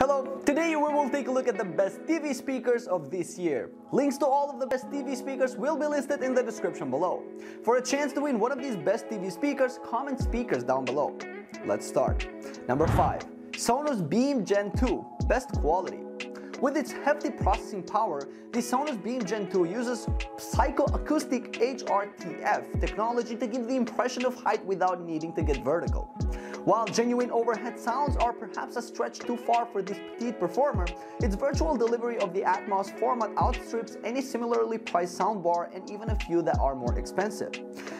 Hello, today we will take a look at the best TV speakers of this year. Links to all of the best TV speakers will be listed in the description below. For a chance to win one of these best TV speakers, comment speakers down below. Let's start. Number 5. Sonos Beam Gen 2, best quality. With its hefty processing power, the Sonos Beam Gen 2 uses psychoacoustic HRTF technology to give the impression of height without needing to get vertical. While genuine overhead sounds are perhaps a stretch too far for this petite performer, its virtual delivery of the Atmos format outstrips any similarly priced soundbar and even a few that are more expensive.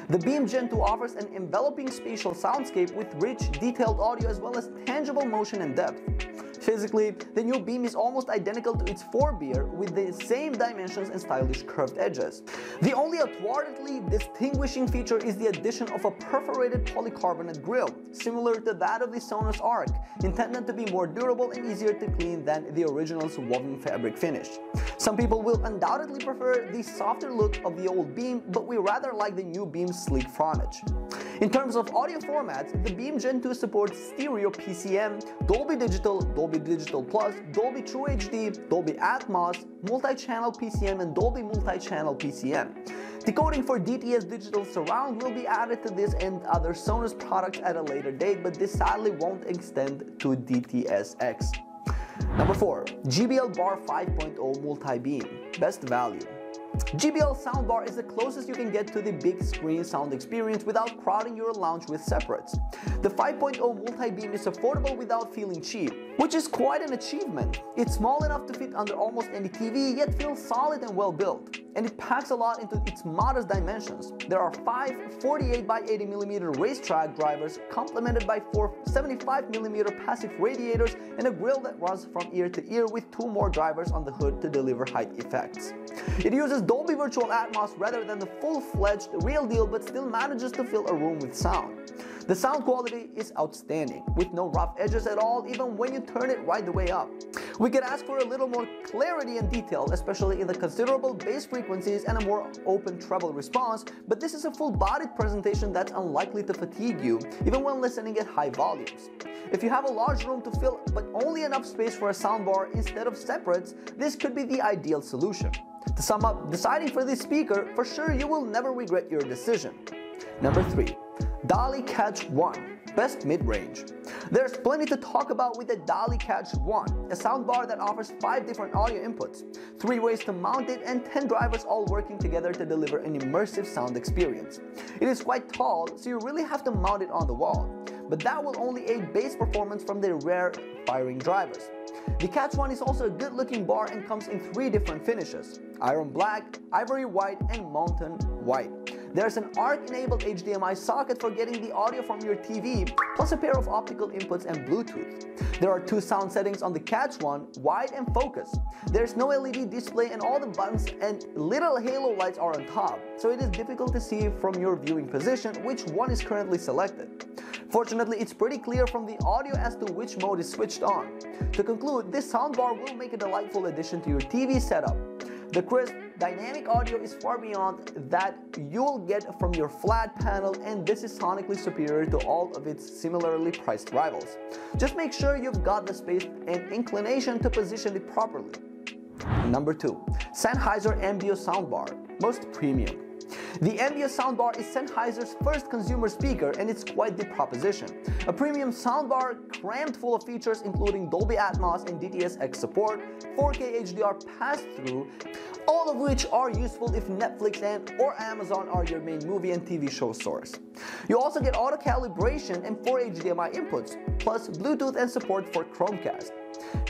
The Beam Gen 2 offers an enveloping spatial soundscape with rich, detailed audio as well as tangible motion and depth. Physically, the new Beam is almost identical to its forebear with the same dimensions and stylish curved edges. The only outwardly distinguishing feature is the addition of a perforated polycarbonate grille, similar to that of the Sonos Arc, intended to be more durable and easier to clean than the original's woven fabric finish. Some people will undoubtedly prefer the softer look of the old Beam, but we rather like the new Beam's sleek frontage. In terms of audio formats, the Beam Gen 2 supports stereo PCM, Dolby Digital, Dolby Digital Plus, Dolby True HD, Dolby Atmos, multi-channel PCM and Dolby multi-channel PCM. Decoding for DTS Digital Surround will be added to this and other Sonos products at a later date, but this sadly won't extend to DTS-X. Number 4. JBL Bar 5.0 MultiBeam, best value. JBL Soundbar is the closest you can get to the big screen sound experience without crowding your lounge with separates. The 5.0 MultiBeam is affordable without feeling cheap, which is quite an achievement. It's small enough to fit under almost any TV, yet feels solid and well built. And it packs a lot into its modest dimensions. There are 5 48x80mm racetrack drivers complemented by 4 75mm passive radiators and a grille that runs from ear to ear with 2 more drivers on the hood to deliver height effects. It uses Dolby Virtual Atmos rather than the full-fledged real deal but still manages to fill a room with sound. The sound quality is outstanding, with no rough edges at all even when you turn it right the way up. We could ask for a little more clarity and detail, especially in the considerable bass frequencies and a more open treble response, but this is a full-bodied presentation that's unlikely to fatigue you, even when listening at high volumes. If you have a large room to fill but only enough space for a soundbar instead of separates, this could be the ideal solution. To sum up, deciding for this speaker, for sure you will never regret your decision. Number 3. Dali Katch One, best mid-range. There's plenty to talk about with the Dali Katch One, a soundbar that offers 5 different audio inputs, 3 ways to mount it and 10 drivers all working together to deliver an immersive sound experience. It is quite tall, so you really have to mount it on the wall, but that will only aid bass performance from the rear firing drivers. The Katch One is also a good-looking bar and comes in 3 different finishes: iron black, ivory white, and mountain white. There's an ARC-enabled HDMI socket for getting the audio from your TV, plus a pair of optical inputs and Bluetooth. There are 2 sound settings on the Katch One, wide and focus. There's no LED display and all the buttons and little halo lights are on top, so it is difficult to see from your viewing position which one is currently selected. Fortunately, it's pretty clear from the audio as to which mode is switched on. To conclude, this soundbar will make a delightful addition to your TV setup. The crisp, dynamic audio is far beyond that you'll get from your flat panel, and this is sonically superior to all of its similarly priced rivals. Just make sure you've got the space and inclination to position it properly. Number 2. Sennheiser Ambeo Soundbar, most premium. The Ambeo soundbar is Sennheiser's first consumer speaker, and it's quite the proposition. A premium soundbar crammed full of features including Dolby Atmos and DTS-X support, 4K HDR pass-through, all of which are useful if Netflix and/or Amazon are your main movie and TV show source. You also get auto-calibration and 4 HDMI inputs, plus Bluetooth and support for Chromecast.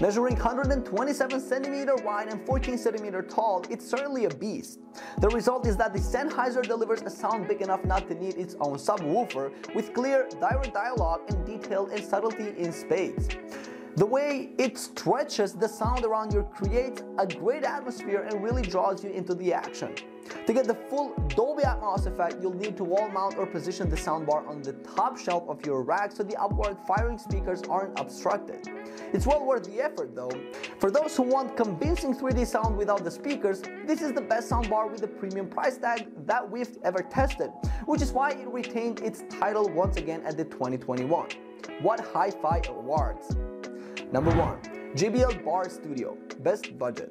Measuring 127cm wide and 14cm tall, it's certainly a beast. The result is that the Sennheiser delivers a sound big enough not to need its own subwoofer, with clear, direct dialogue and detail and subtlety in spades. The way it stretches the sound around you creates a great atmosphere and really draws you into the action. To get the full Dolby Atmos effect, you'll need to wall mount or position the soundbar on the top shelf of your rack so the upward firing speakers aren't obstructed. It's well worth the effort though. For those who want convincing 3D sound without the speakers, this is the best soundbar with a premium price tag that we've ever tested, which is why it retained its title once again at the 2021 What Hi-Fi Awards. Number 1. JBL Bar Studio, best budget.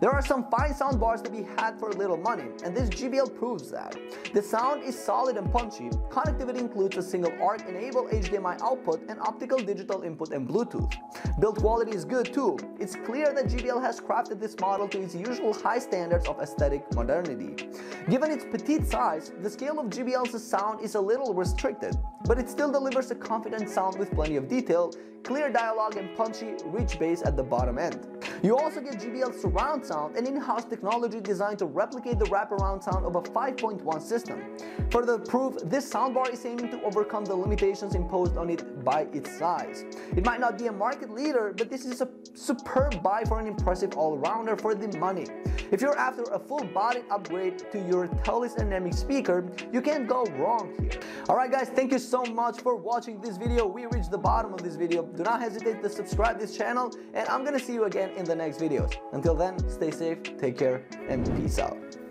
There are some fine soundbars to be had for little money, and this JBL proves that. The sound is solid and punchy. Connectivity includes a single ARC enabled HDMI output and optical digital input and Bluetooth. Build quality is good too. It's clear that JBL has crafted this model to its usual high standards of aesthetic modernity. Given its petite size, the scale of JBL's sound is a little restricted, but it still delivers a confident sound with plenty of detail, clear dialogue and punchy, rich bass at the bottom end. You also get JBL surround sound, an in-house technology designed to replicate the wraparound sound of a 5.1 system. Further proof, this soundbar is aiming to overcome the limitations imposed on it by its size. It might not be a market leader, but this is a superb buy for an impressive all-rounder for the money. If you're after a full-bodied upgrade to your Telis-Dynamic speaker, you can't go wrong here. Alright guys, thank you so much for watching this video. We reached the bottom of this video. Do not hesitate to subscribe to this channel, and I'm gonna see you again in the next videos. Until then, stay safe, take care, and peace out.